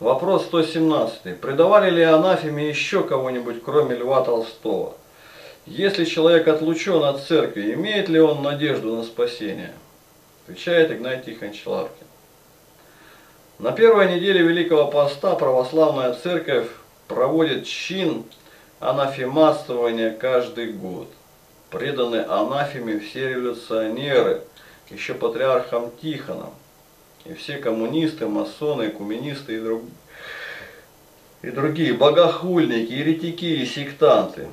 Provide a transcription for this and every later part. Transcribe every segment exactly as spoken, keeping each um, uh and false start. Вопрос сто семнадцатый. Предавали ли анафеме еще кого-нибудь, кроме Льва Толстого? Если человек отлучен от церкви, имеет ли он надежду на спасение? Отвечает Игнатий Лапкин. На первой неделе Великого Поста православная церковь проводит чин анафематствования каждый год. Преданы анафеме все революционеры, еще патриархом Тихоном, и все коммунисты, масоны, экуменисты и, друг... и другие богохульники, еретики и сектанты.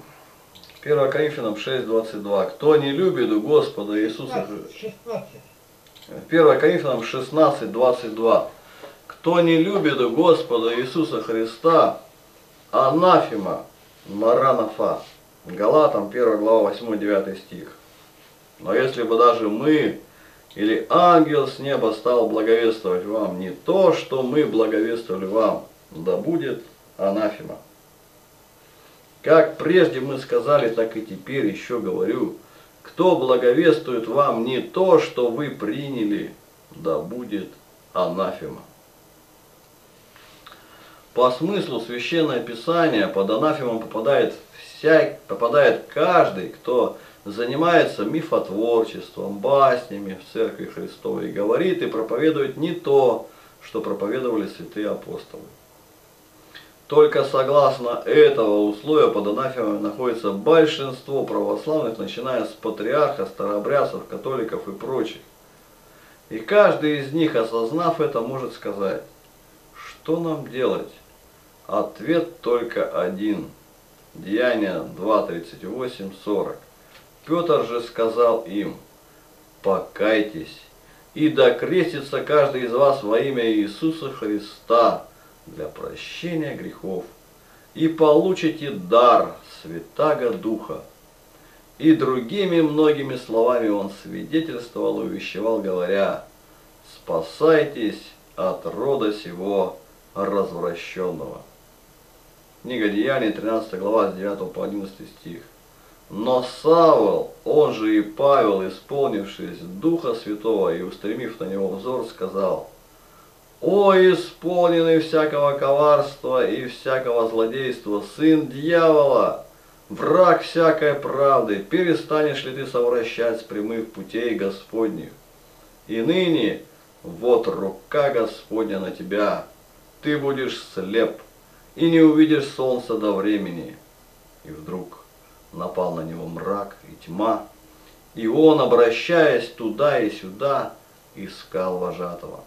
первое Коринфянам шесть двадцать два. Кто не любит у Господа Иисуса... первое Коринфянам шестнадцать двадцать два. Кто не любит у Господа Иисуса Христа, анафема, маранафа. Галатам первая глава восьмой-девятый стих. Но если бы даже мы или ангел с неба стал благовествовать вам, не то, что мы благовествовали вам, да будет анафема. Как прежде мы сказали, так и теперь еще говорю, кто благовествует вам не то, что вы приняли, да будет анафема. По смыслу Священное Писание под анафему попадает, вся, попадает каждый, кто занимается мифотворчеством, баснями в Церкви Христовой, и говорит и проповедует не то, что проповедовали святые апостолы. Только согласно этого условия под анафемой находится большинство православных, начиная с патриарха, старообрядцев, католиков и прочих. И каждый из них, осознав это, может сказать, что нам делать? Ответ только один. Деяния два тридцать восемь сорок. Петр же сказал им: покайтесь, и докрестится каждый из вас во имя Иисуса Христа, для прощения грехов, и получите дар Святаго Духа. И другими многими словами он свидетельствовал и увещевал, говоря: спасайтесь от рода сего развращенного. Книга Деяний, тринадцатая глава, с девятого по одиннадцатый стих. Но Савел, он же и Павел, исполнившись Духа Святого и устремив на него взор, сказал: «О, исполненный всякого коварства и всякого злодейства, сын дьявола, враг всякой правды, перестанешь ли ты совращать с прямых путей Господних? И ныне вот рука Господня на тебя, ты будешь слеп и не увидишь солнца до времени». И вдруг напал на него мрак и тьма, и он, обращаясь туда и сюда, искал вожатого.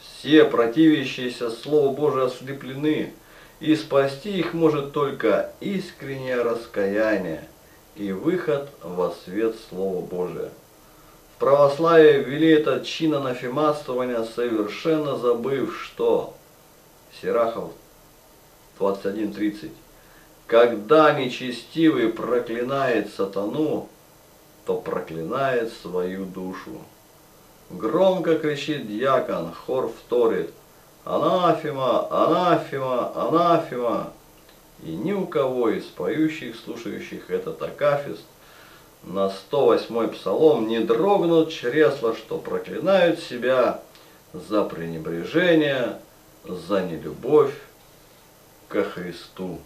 Все противящиеся Слову Божию ослеплены, и спасти их может только искреннее раскаяние и выход во свет Слова Божия. В православии ввели этот чин анафематствования, совершенно забыв, что Сирахов двадцать один тридцать. Когда нечестивый проклинает сатану, то проклинает свою душу. Громко кричит дьякон, хор вторит: анафема, анафема, анафема. И ни у кого из поющих, слушающих этот акафист на сто восьмой псалом не дрогнут чресла, что проклинают себя за пренебрежение, за нелюбовь ко Христу.